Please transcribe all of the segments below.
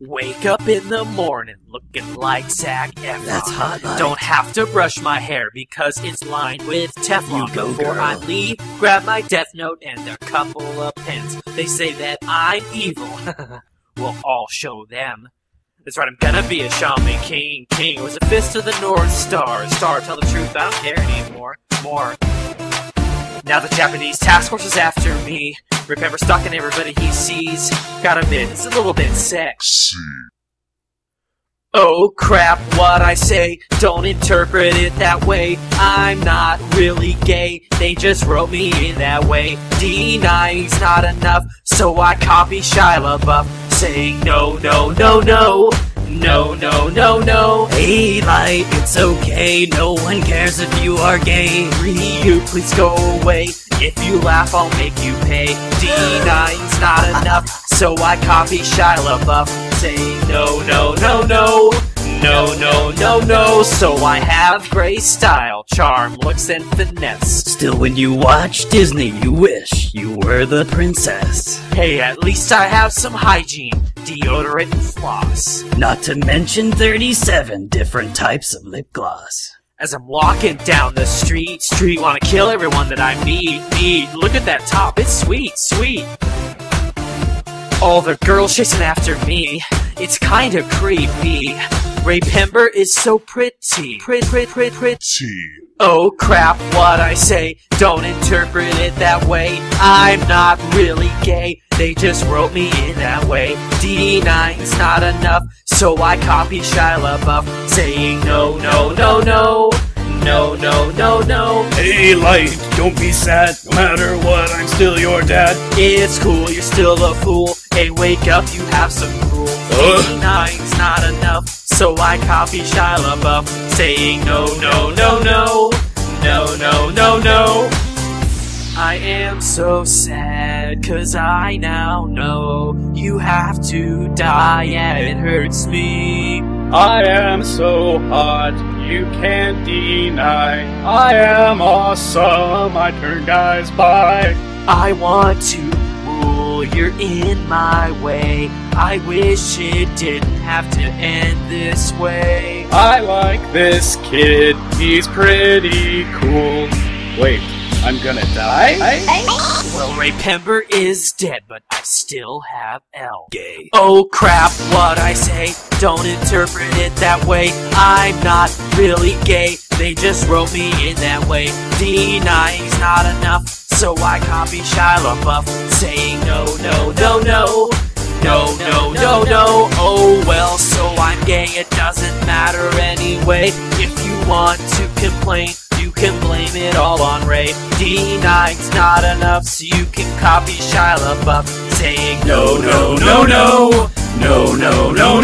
Wake up in the morning looking like Zac Efron. That's hot. Don't have to brush my hair because it's lined with Teflon. Before I leave, grab my Death Note and a couple of pens. They say that I'm evil. We'll all show them. That's right, I'm gonna be a Shaman King. It was a Fist of the North Star. Star, tell the truth, I don't care anymore. Now the Japanese task force is after me. Rip ever stalking everybody he sees. Gotta admit, it's a little bit sexy. Oh crap, what I say, don't interpret it that way. I'm not really gay, they just wrote me in that way. Denying's not enough, so I copy Shia LaBeouf, saying no, no, no, no. No, no, no, no. Hey, Light, it's okay. No one cares if you are gay. Ryu, please go away. If you laugh, I'll make you pay. Denying's not enough, so I copy Shia LaBeouf, saying no, no, no, no. No, no, no, no. So I have great style, charm, looks, and finesse. Still, when you watch Disney, you wish you were the princess. Hey, at least I have some hygiene, deodorant, and floss. Not to mention 37 different types of lip gloss. As I'm walking down the street, wanna kill everyone that I meet. Look at that top, it's sweet. All the girls chasing after me, it's kinda creepy. Raye Penber is so pretty. Oh crap, what I say, don't interpret it that way. I'm not really gay, they just wrote me in that way. Denying's not enough, so I copy Shia LaBeouf, saying no, no, no, no. No, no, no, no. Hey, Light, don't be sad. No matter what, I'm still your dad. It's cool, you're still a fool. Hey, wake up, you have some rule. 89's not enough, so I copy Shia LaBeouf, saying no, no, no, no. No, no, no, no. I am so sad, cause I now know you have to die, and it hurts me. I am so hot, you can't deny. I am awesome, I turn guys by. I want to rule, you're in my way. I wish it didn't have to end this way. I like this kid, he's pretty cool. Wait, I'm gonna die? Well, Raye Penber is dead, but I still have L. Gay. Oh crap, what I say, don't interpret it that way. I'm not really gay, they just wrote me in that way. Denying's not enough, so I copy Shia LaBeouf, saying no, no, no, no. No, no, no, no. Oh well, so I'm gay, it doesn't matter anyway. If you want to complain, you can blame it all on Raye. Denying's not enough, so you can copy Shia LaBeouf, saying no, no, no, no. No, no, no,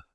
no.